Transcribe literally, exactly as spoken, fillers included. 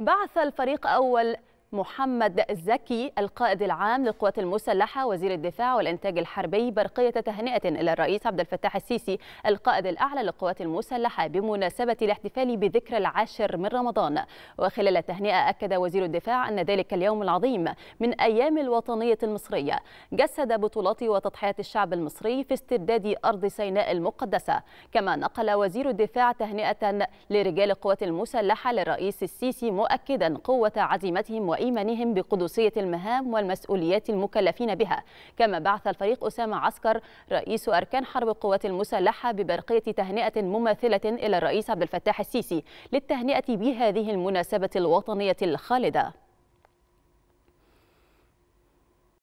بعث الفريق أول محمد زكي القائد العام للقوات المسلحة وزير الدفاع والإنتاج الحربي برقية تهنئة إلى الرئيس عبد الفتاح السيسي القائد الأعلى للقوات المسلحة بمناسبة الاحتفال بذكرى العاشر من رمضان. وخلال التهنئة أكد وزير الدفاع أن ذلك اليوم العظيم من أيام الوطنية المصرية جسد بطولات وتضحيات الشعب المصري في استرداد أرض سيناء المقدسة. كما نقل وزير الدفاع تهنئة لرجال القوات المسلحة للرئيس السيسي مؤكدا قوة عزيمتهم و إيمانهم بقدسية المهام والمسؤوليات المكلفين بها. كما بعث الفريق أسامة عسكر رئيس أركان حرب القوات المسلحة ببرقية تهنئة مماثلة إلى الرئيس عبد الفتاح السيسي للتهنئة بهذه المناسبة الوطنية الخالدة.